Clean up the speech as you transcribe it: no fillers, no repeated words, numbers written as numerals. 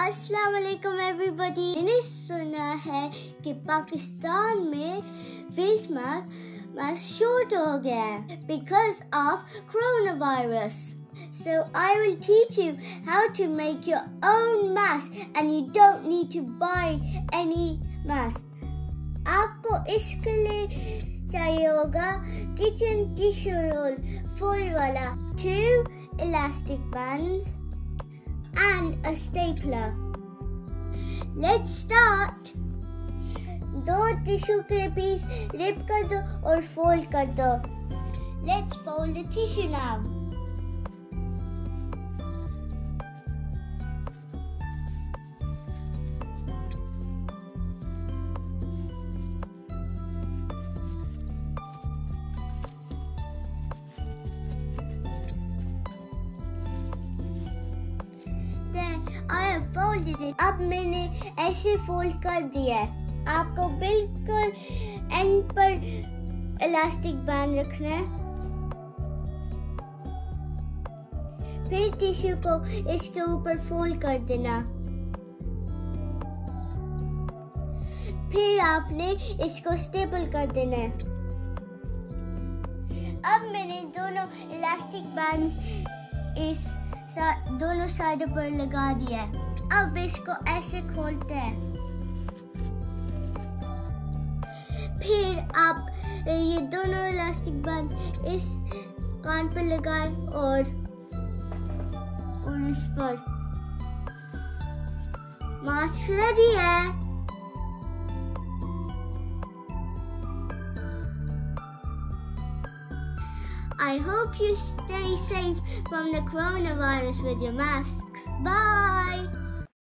अस्सलाम वालेकुम एवरीबॉडी। मैंने सुना है कि पाकिस्तान में फेस मास्क शॉर्ट हो गया है because of corona virus. So I will teach you how to make your own mask and you don't need to buy any mask. आपको इसके लिए चाहिए होगा किचन टिश्यू रोल, फूल वाला, 2 elastic bands and a stapler. Let's start. 2 tissue के piece rip कर दो और fold कर दो. Let's fold the tissue now. Fold it. अब मैंने ऐसे फोल्ड कर दिया है। आपको बिल्कुल एंड पर इलास्टिक बैंड रखना है। फिर टिश्यू को इसके ऊपर फोल्ड कर देना। फिर आपने इसको स्टेपल कर देना है। अब मैंने दोनों इलास्टिक बैंड्स इस दोनों साइडों पर लगा दिया है। अब इसको ऐसे खोलते हैं। फिर आप ये दोनों इलास्टिक बैंड इस कान पर लगाएं और इस पर। मास्क रेडी है। I hope you stay safe from the coronavirus with your masks. Bye.